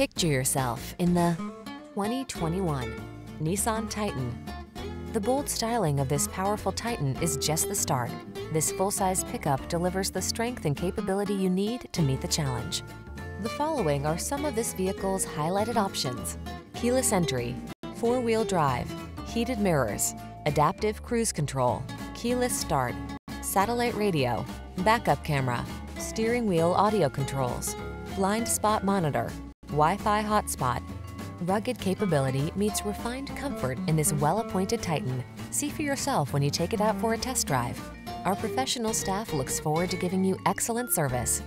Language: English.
Picture yourself in the 2021 Nissan Titan. The bold styling of this powerful Titan is just the start. This full-size pickup delivers the strength and capability you need to meet the challenge. The following are some of this vehicle's highlighted options: keyless entry, four-wheel drive, heated mirrors, adaptive cruise control, keyless start, satellite radio, backup camera, steering wheel audio controls, blind spot monitor, Wi-Fi hotspot. Rugged capability meets refined comfort in this well-appointed Titan. See for yourself when you take it out for a test drive. Our professional staff looks forward to giving you excellent service.